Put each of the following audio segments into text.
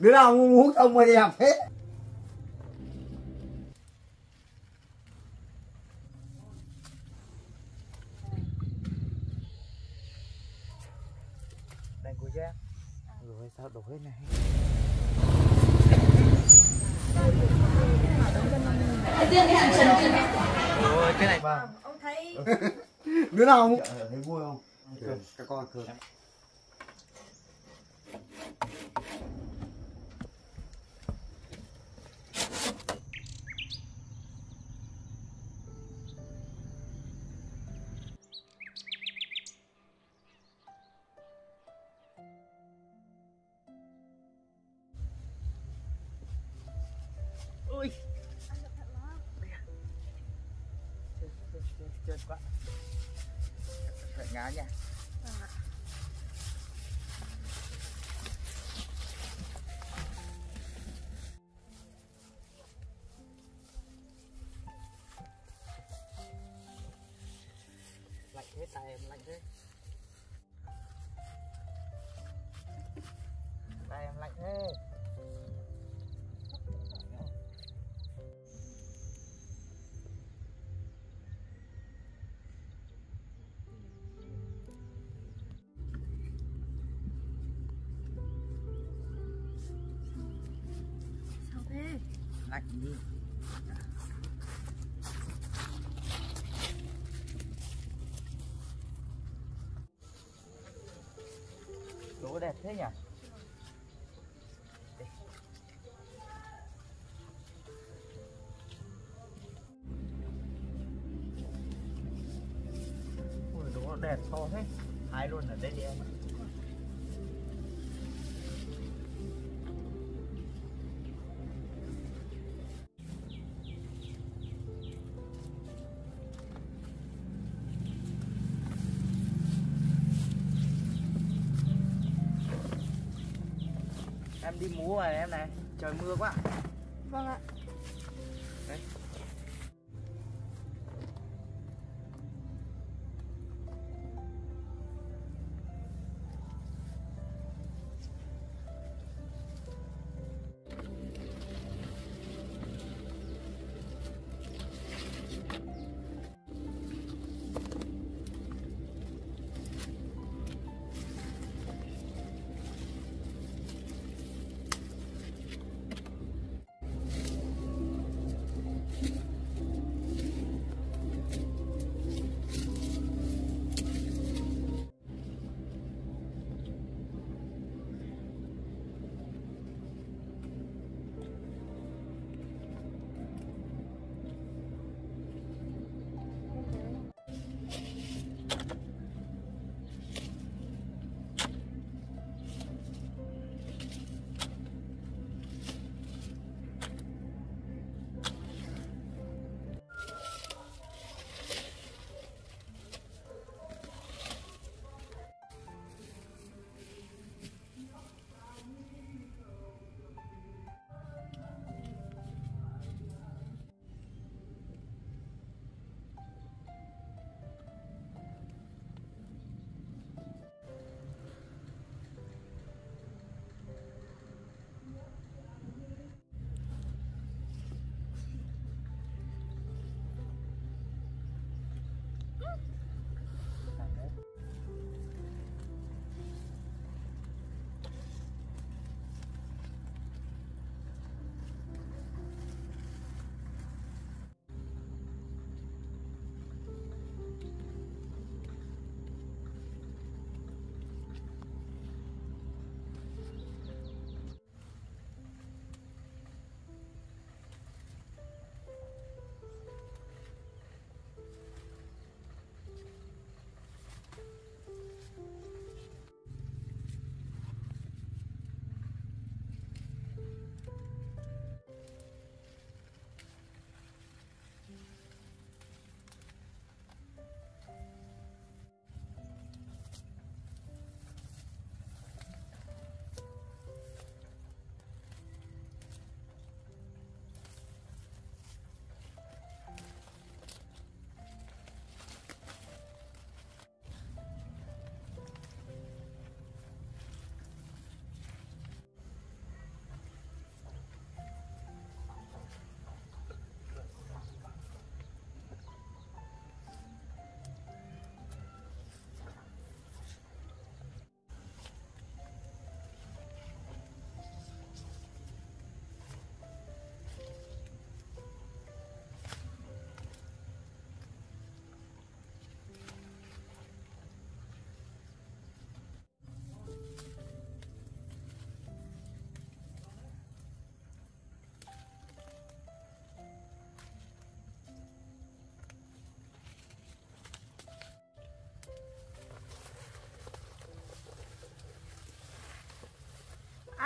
Đứa nào ngu hút xong rồi đi học hết. Đang cố gắng. Rồi sao đổ hết này. Cái này mà. Ông thấy. Đứa nào không? Thấy vui không? Các con cười. Ôi. Chết quá. Phải ngã nha. Lạnh thế, tay em lạnh thế. Tay em lạnh thế. Lạnh đi. Chỗ đẹp thế nhỉ? Ôi đồ đẹp to thế. Hái luôn ở đây đi em ạ. Em đi múa rồi em này, trời mưa quá. Vâng ạ. Đấy.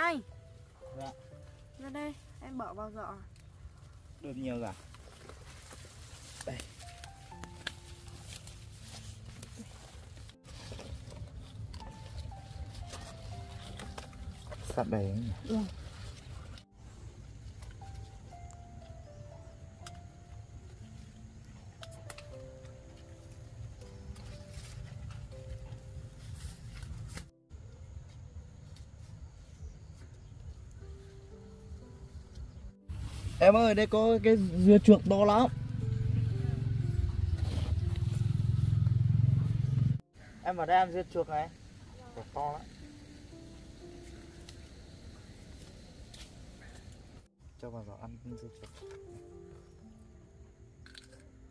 Anh. Dạ. Ra đây, em bỏ vào giỏ. Được nhiều rồi. Đây. Sắp đầy không nhỉ? Ừ. Em ơi, đây có cái dưa chuột to lắm. Em vào đây ăn dưa chuột này. Còn to lắm. Cho vào giỏ ăn dưa chuột.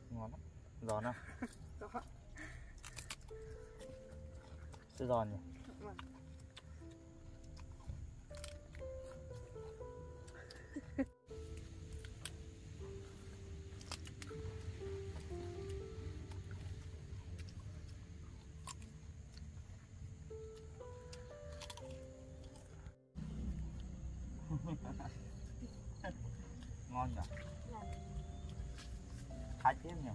Ngon lắm. Giòn không? Giòn. Rất giòn nhỉ? Ngon nhỉ? Thái tiếp nhỉ?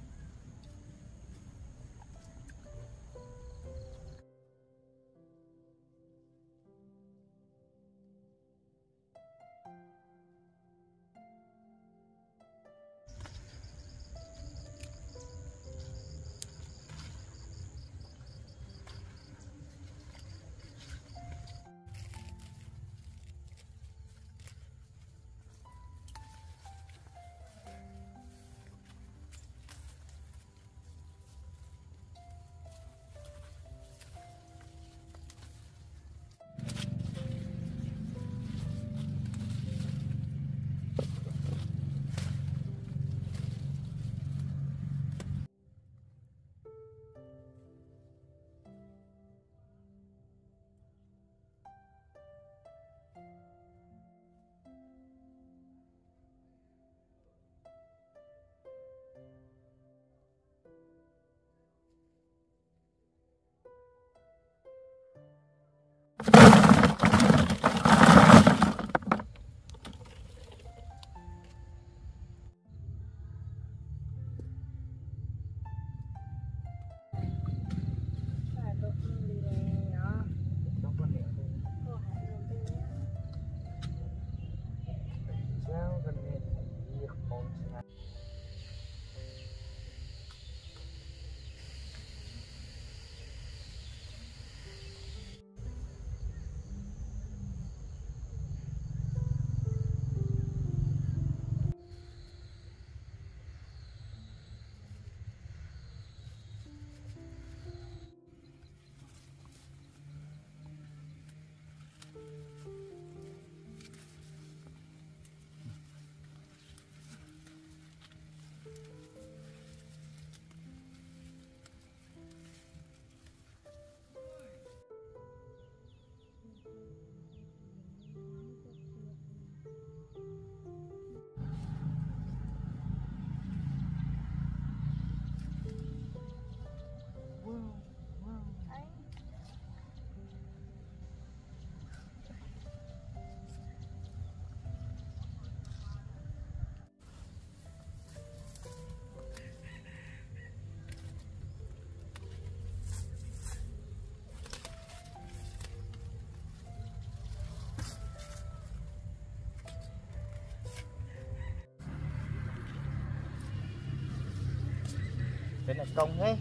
Cái này công hết.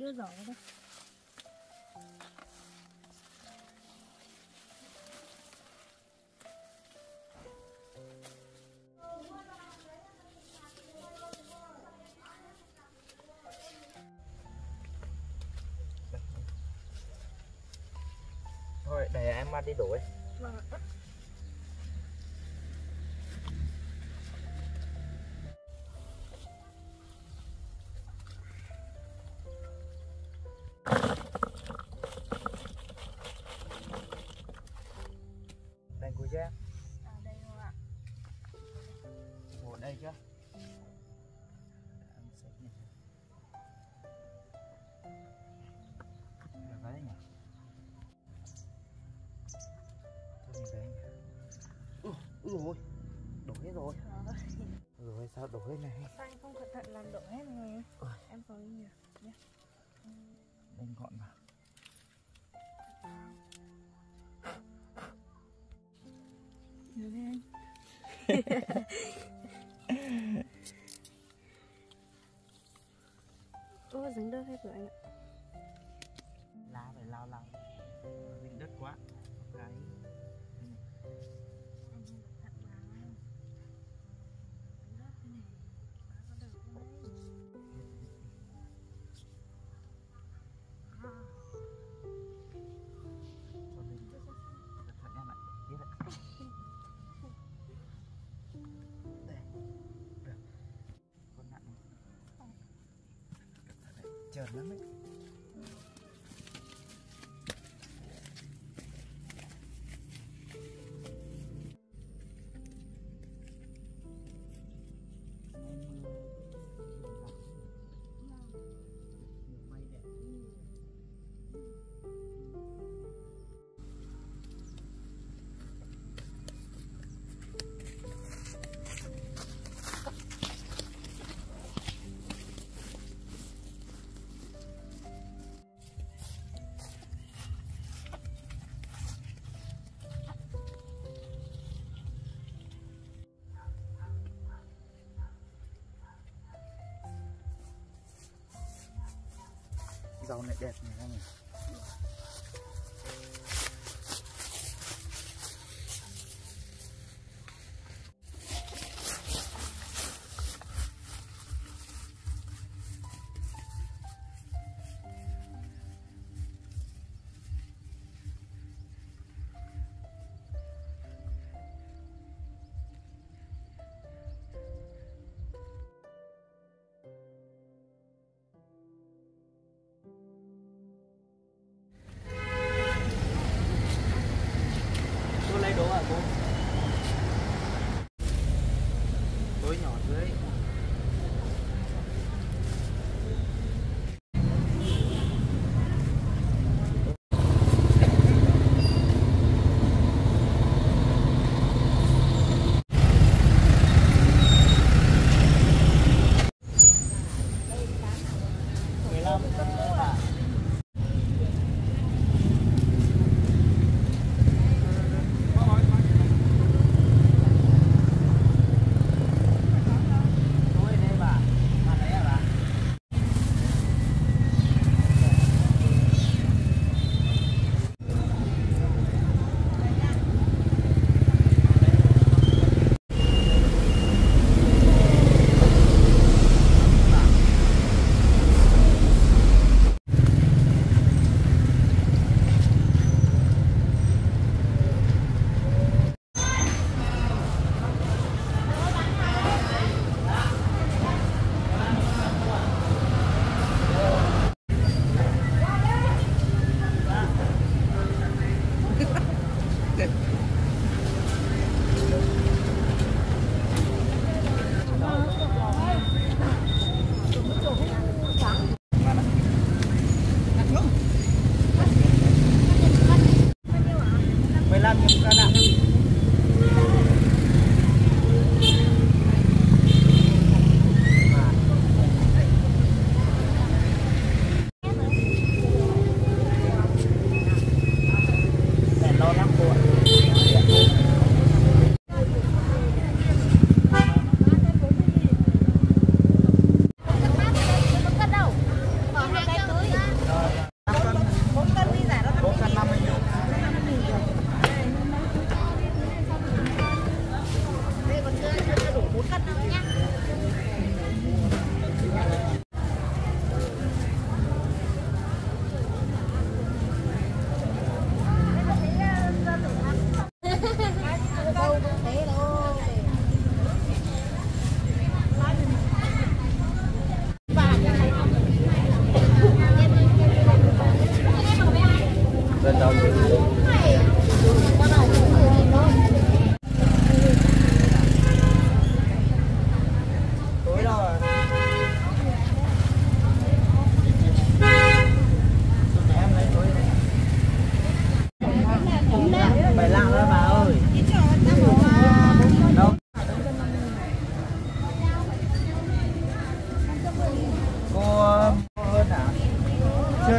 đưa giỏ vào đây. Thôi để em đi đuổi. Vâng ạ. Đành cùi chưa? À đây không ạ. Ủa đây chưa? Ôi, đổ hết rồi. Rồi sao đổ hết này? Sao anh không cẩn thận làm đổ hết rồi? Em có nhiều nhé. Đánh gọn vào. Được đấy anh. Ôi, dính đất hết rồi anh ạ. Lá phải lao lao. Dính đất quá. Cái chợt lắm ấy. Rau này đẹp này anh. 4 cân thôi nhá.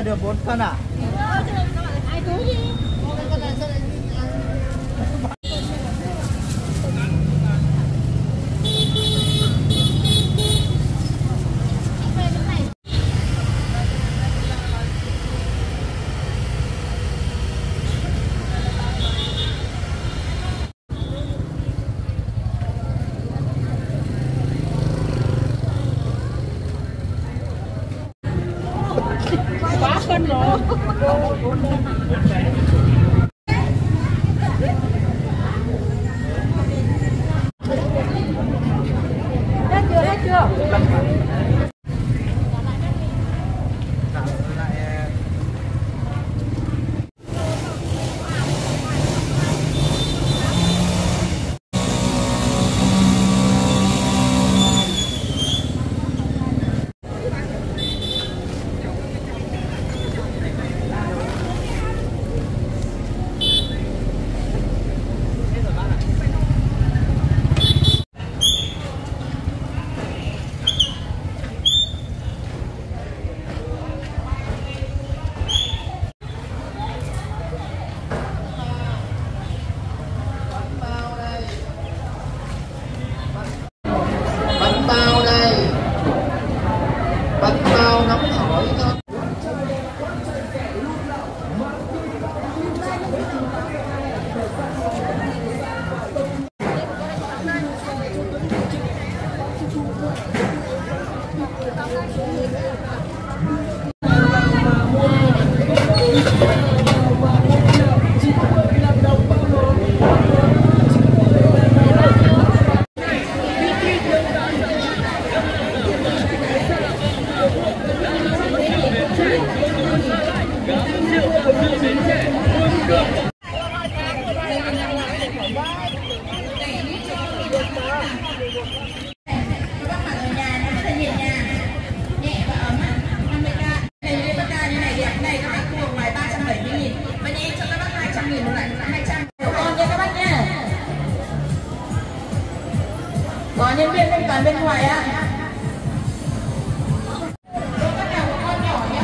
Được 4 cân à? Ai túi đi. Có nhân viên bên toàn bên ngoài á. Bác nào có con nhỏ nhá.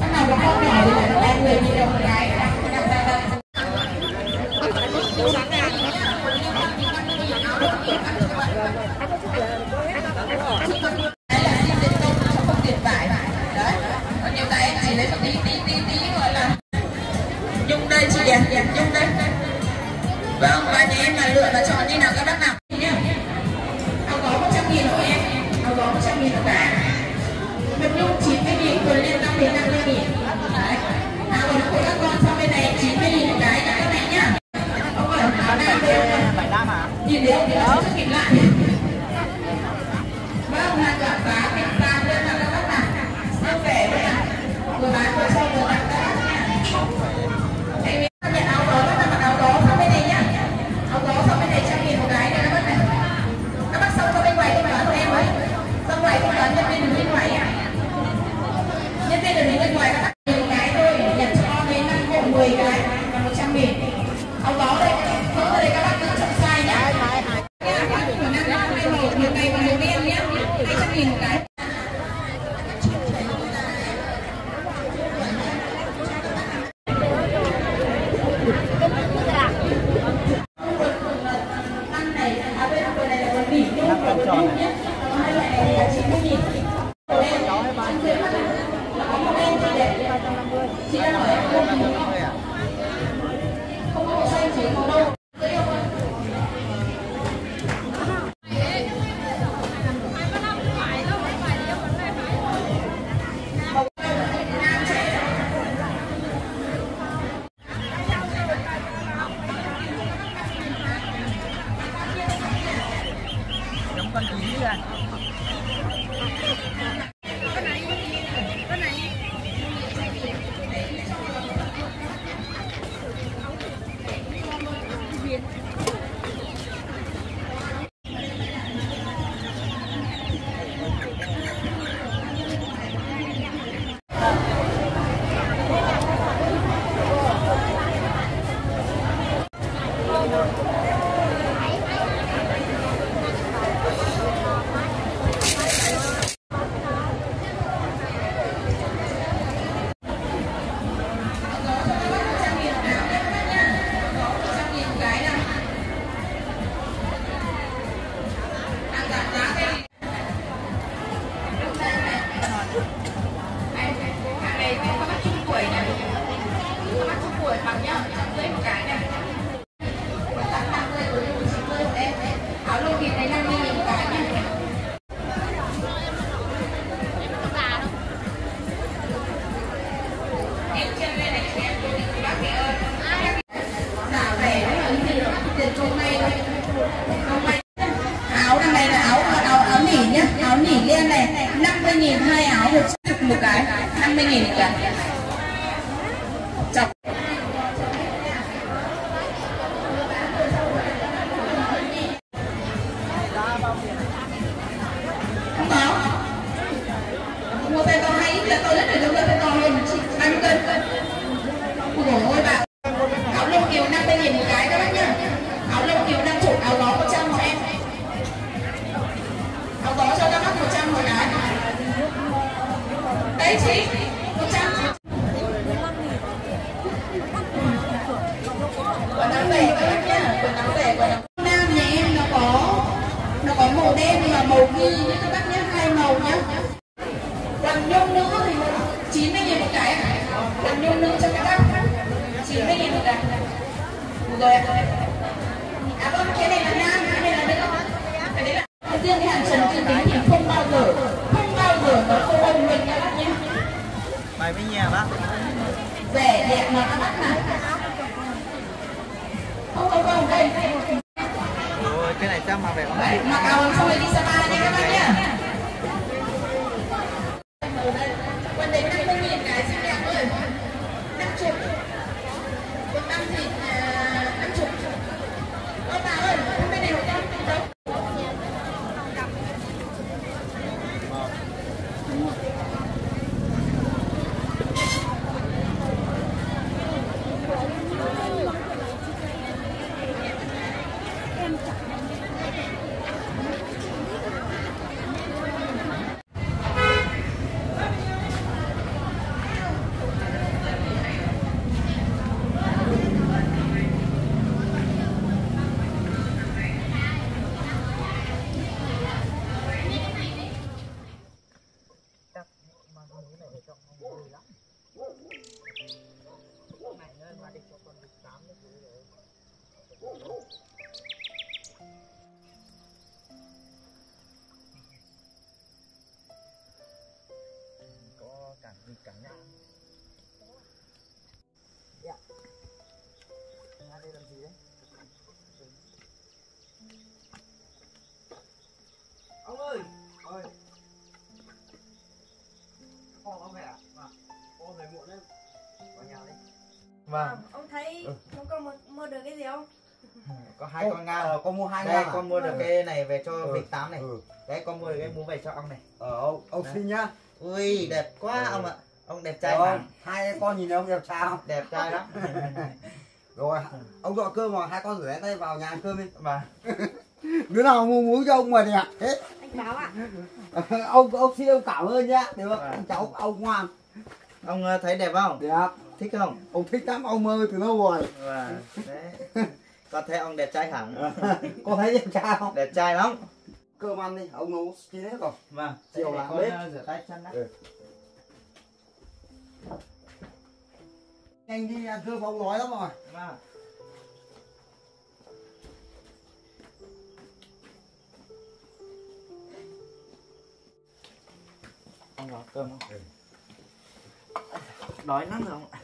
Bác nào có con nhỏ thì phải là người đi đồng cái. Đấy là xin đến công không tiền vải. Đấy. Còn nhiều cái chỉ lấy một tí gọi là Nhung đây chị ạ, Nhung đây. Vâng, và nhà em là lựa và chọn như nào các bác nào. Không có xanh chỉ có đâu. con chú ý là vâng. Ông thấy ông có mua được cái gì không? Có hai con Nga rồi, con mua hai đây, Nga. Con mua được cái này về cho Vịnh Tám này. Đấy, con mua được cái mua về cho ông này. Ông xinh nhá. Ui, đẹp quá ông ạ. Ông đẹp trai mà. Hai con nhìn ông đẹp sao? Đẹp trai lắm. Rồi, ông gọi cơm mà hai con rửa tay vào nhà ăn cơm đi. Mà. Đứa nào mua muối cho ông mà đẹp hết. Anh Cáo ạ. Ông xin ông cảm ơn nhá. Được không? Cháu ông ngoan. Ông thấy đẹp không? Đẹp. Thích không? Ông thích lắm, ông mơ từ lâu rồi. Đấy. Con thấy ông đẹp trai hẳn. Con thấy đẹp trai không? Đẹp trai lắm. Cơm ăn đi, ông nấu kín hết rồi. Vâng, chiều là con rửa tay chân đã. Anh đi ăn cơm ông nói lắm rồi. Vâng. Ông có cơm không? Đói lắm rồi ông ạ.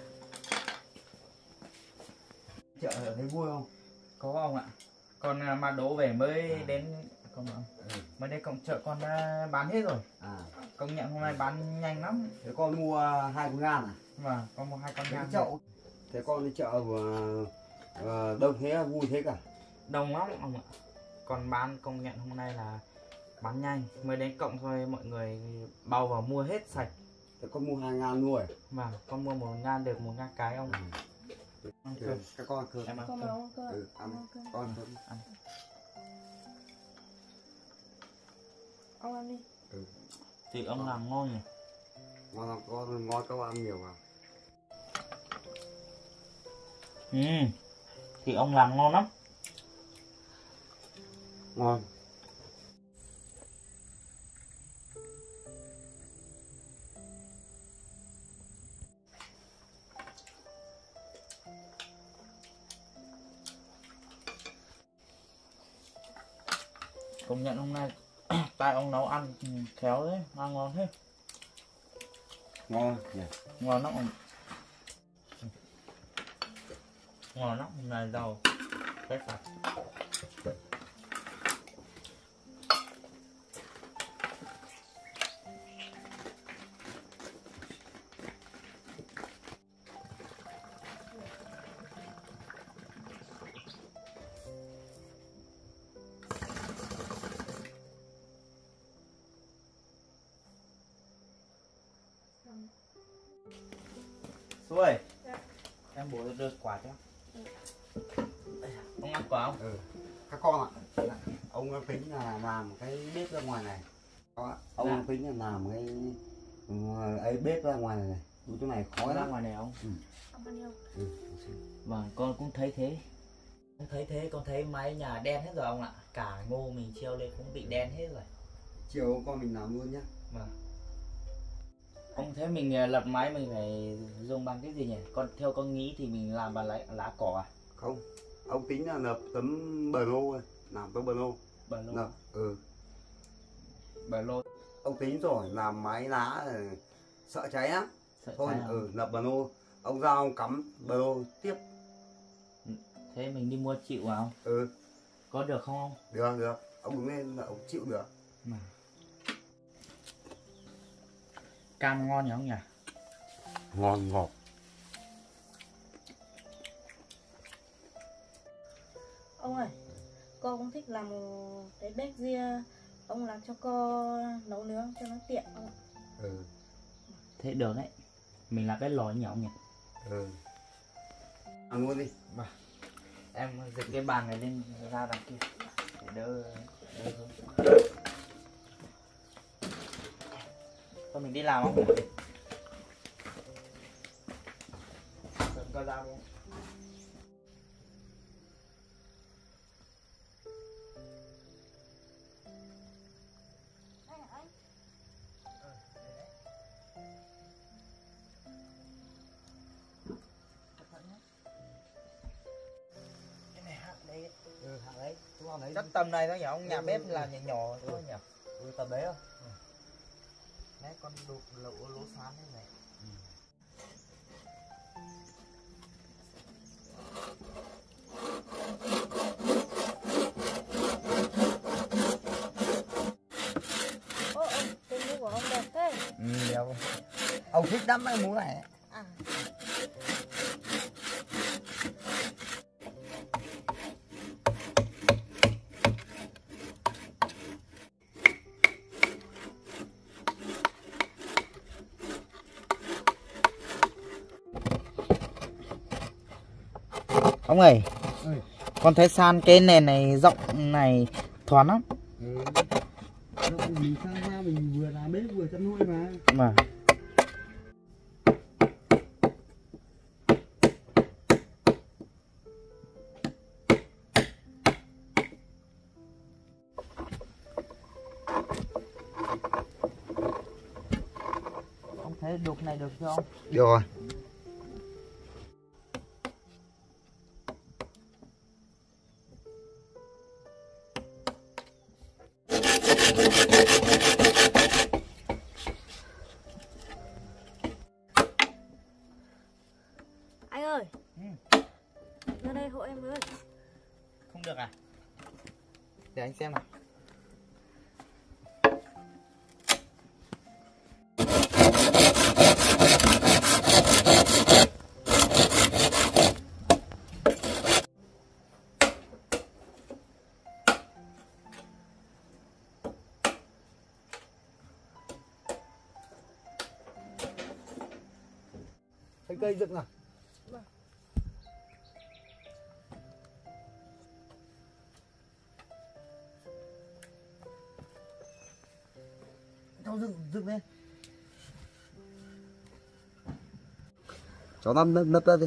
Chợ thấy vui không? Có không ạ? Con Ma Đố về mới đến. Không ạ. Mới đây cộng chợ con đã bán hết rồi. À. Công nhận hôm nay bán nhanh lắm. Thế con mua 2 con ngan à? Vâng, con mua 2 con ngan. Chậu. Thế con đi chợ đông thế, vui thế cả. Đông lắm ông ạ. Còn bán công nhận hôm nay là bán nhanh. Mới đến cộng thôi mọi người bao vào mua hết sạch. Thế con mua 2 ngan luôn. Vâng, con mua 1 ngan được 1 ngan cái ông ạ. Các con cơm. Em ăn cơm. Con ăn. Ông ăn đi. Ừ. Thì ông làm ngon nhỉ. Ngon lắm, con ngon các bạn ăn nhiều vào. Thì ông làm ngon lắm. Ngon. Công nhận hôm nay tại ông nấu ăn khéo đấy, ăn ngon thế. Ngon nhỉ. Ngon lắm. Ngon lắm, hôm nay giàu cái phải. Xuôi, dạ. Em bố đưa quả cho. Ông ăn quả không? Ừ. Các con ạ, ông tính là làm cái bếp ra ngoài này. Ông dạ. Tính là làm cái ấy bếp ra ngoài này. Cái này khói ra ngoài này không? Ừ. Ông ăn không? Ừ. Vâng, con cũng thấy thế. Con thấy thế, con thấy mái nhà đen hết rồi ông ạ. Cả ngô mình treo lên cũng bị đen hết rồi. Chiều con mình làm luôn nhá. Vâng. Ông thấy mình lật máy mình phải dùng bằng cái gì nhỉ? Con theo con nghĩ thì mình làm bằng lá cỏ à? Không, ông tính là lợp tấm bờ lô thôi, làm tấm bờ lô. Bờ lô. Lợp, ừ. Bờ lô. Ông tính rồi, làm máy lá sợ cháy lắm. Sợ thôi, cháy ừ, lợp bờ lô. Ông ra ông cắm bờ lô tiếp. Thế mình đi mua chịu vào không? Ừ. Có được không ông? Được, được. Ông đứng lên là ông chịu được. Mà. Cam ngon nhỉ ông nhỉ? Ngon ngọt. Ông ơi, cô cũng thích làm cái bếp riêng. Ông làm cho cô nấu nướng cho nó tiện ông ạ. Ừ. Thế được đấy. Mình làm cái lò nhỉ ông nhỉ? Ừ. Ăn luôn đi. Bà. Em dịch cái bàn này lên ra đằng kia để đỡ hơn. Thôi mình đi làm không? Coi ra không? Cái này hạt đấy. Ừ, hạt đấy. Chắc tầm này thôi nhỉ? Ông nhà bếp là nhỏ thôi nhỉ? Ừ, tầm đấy thôi. Đấy, con đục lỗ xoắn thế này. Ừ. Ô, cái mũ của ông đẹp thế. Ừ, đẹp. Ông thích lắm cái mũ này. À. Ông ơi, ừ. Con thấy san cái nền này rộng này thoáng lắm. Ừ. Mình sang ra mình vừa làm bếp vừa chăn nuôi mà. Ông thấy đục này được không? Được rồi. Anh ơi, ra đây hộ em với. Không được à? Để anh xem nào. Thấy cây dựng rồi. Cháu dựng lên. Cháu nấp ra đi.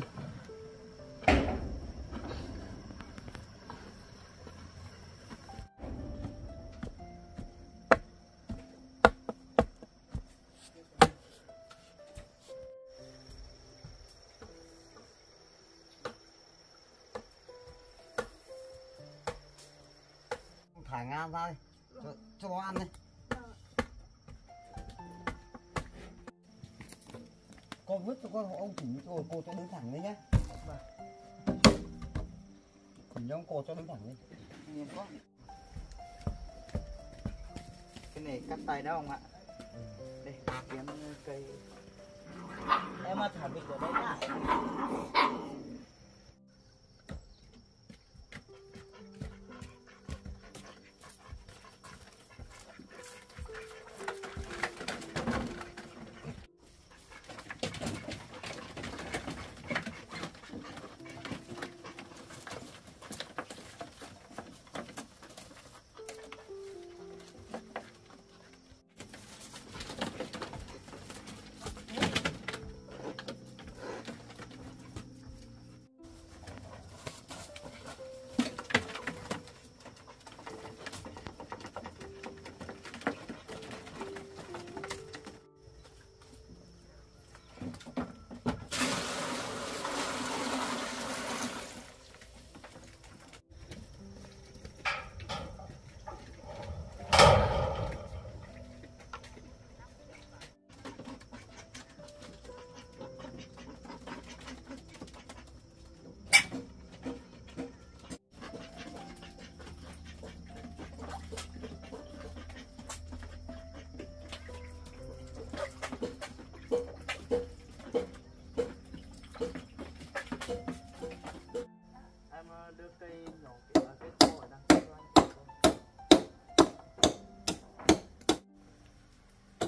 Thả ngang ra cho nó ăn đi. Con vứt cho con hộ ông chỉ rồi cô cho đứng thẳng lên nhé. Chỉ ông cô cho đứng thẳng lên. Cái này cắt tay đâu không ạ? Đây kiếm cây. Em mà thả bịch ở đây nhá.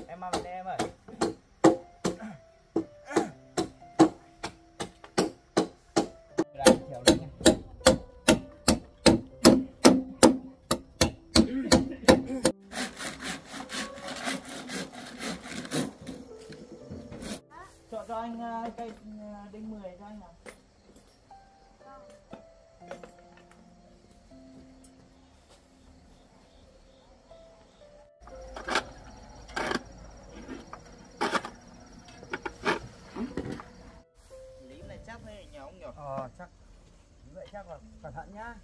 Em mang về em ơi. Cho anh cây đinh 10 cho anh nào. Chắc như vậy chắc là cẩn thận nhá.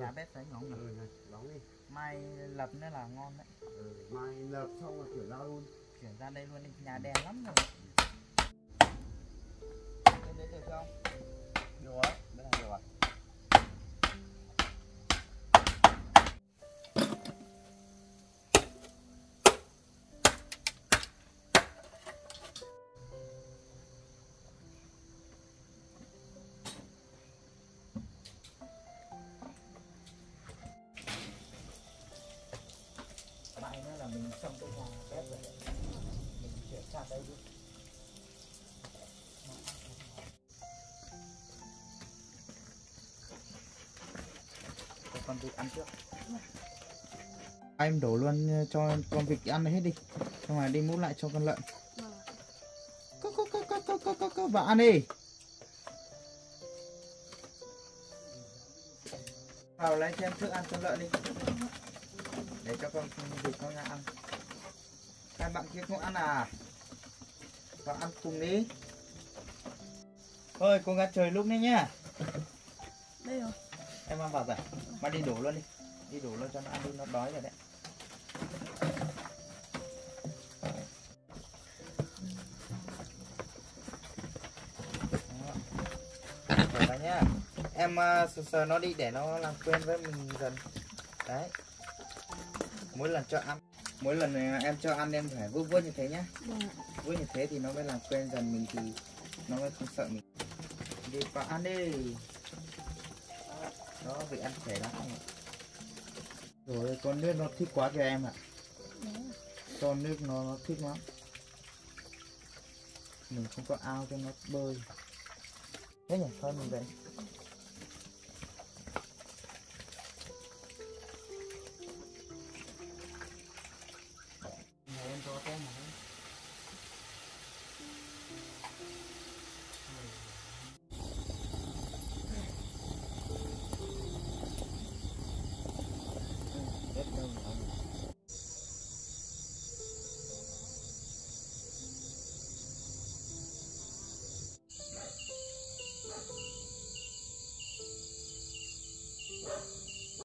Nhà bếp đấy ngóng này. Đóng đi. Mai lập nữa là ngon đấy. Mai lập xong rồi chuyển ra luôn. Chuyển ra đây luôn đi, nhà đèn lắm rồi. Lên đấy được không? Được rồi, đây là được rồi. Mình xong cái nhà bếp rồi, mình chuyển sang đây luôn. Con vịt ăn trước. Em đổ luôn cho con vịt ăn hết đi. Xong rồi đi múc lại cho con lợn. Và ăn đi. Vào lấy thêm thức ăn cho lợn đi để cho con vịt con nhà ăn. Các bạn kia không ăn à? Vào ăn cùng đi. Thôi cô gắt trời lúc đấy nhá. Đây rồi. Em mang vào rồi. Mà đi đổ luôn đi. Đi đổ luôn cho nó ăn luôn, nó đói rồi đấy. Nhá. Em sờ nó đi để nó làm quen với mình dần. Đấy. Mỗi lần cho ăn, mỗi lần em cho ăn em phải vuốt vuốt như thế nhá. Vuốt như thế thì nó mới làm quen dần mình thì nó mới không sợ mình. Đi vào ăn đi. Đó, vị ăn khỏe lắm. Rồi con nước nó thích quá cho em ạ. Con nước nó thích lắm. Mình không có ao cho nó bơi. Thế nhỉ, thôi mình về.